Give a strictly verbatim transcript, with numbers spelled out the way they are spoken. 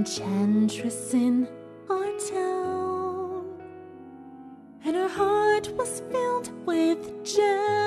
enchantress in our town, and her heart was filled with joy.